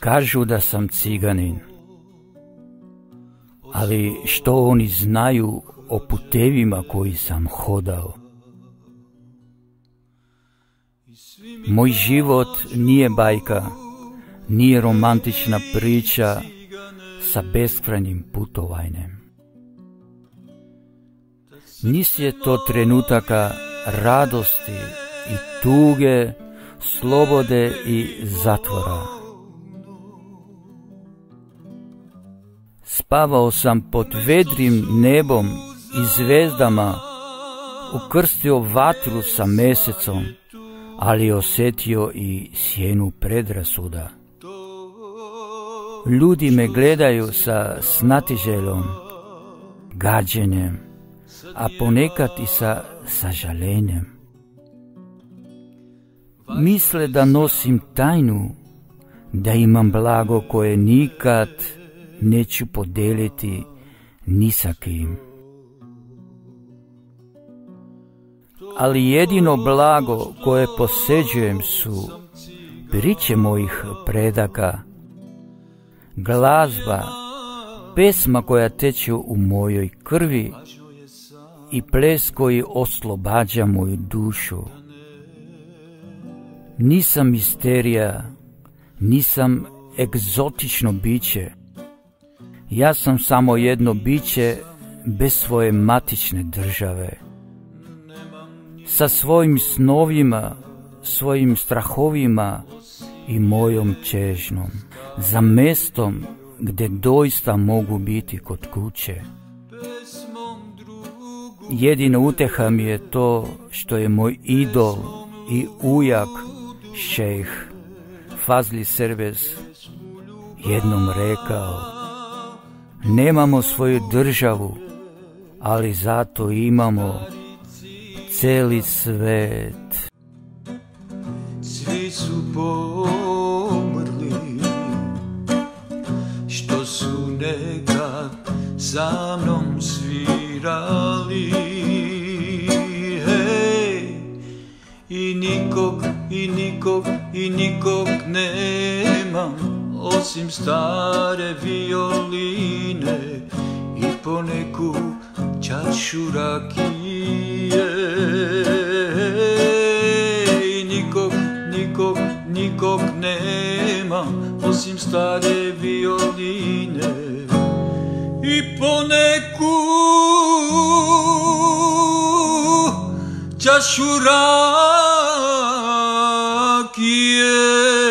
Kažu da sam ciganin, ali što oni znaju o putevima koji sam hodao? Moj život nije bajka, nije romantična priča sa beskrajnim putovanjem. Nis je to trenutaka radosti i tuge, slobode i zatvora. Spavao sam pod vedrim nebom i zvezdama, ukrstio vatru sa mesecom, ali osjetio i sjenu predrasuda. Ljudi me gledaju sa snatiželjom, gađenjem, a ponekad i sa sažaljenjem. Misle da nosim tajnu, da imam blago koje nikad neću podeliti ni sa kim. Ali jedino blago koje posjeđujem su priče mojih predaka, glazba, pesma koja teče u mojoj krvi i ples koji oslobađa moju dušu. Nisam misterija, nisam egzotično biće. Ja sam samo jedno biće bez svoje matične države. Sa svojim snovima, svojim strahovima i mojom čežnjom za mestom gdje doista mogu biti kod kuće. Jedina uteha mi je to što je moj idol i ujak šejh Fazli Serbez jednom rekao: nemamo svoju državu, ali zato imamo celi svet. Svi su pomrli što su nekad sa mnom svirali, hej, i nikog nemam osim stare violine i poneku čašu rakije. Nikog nemam osim stare violine i poneku čašu rakije.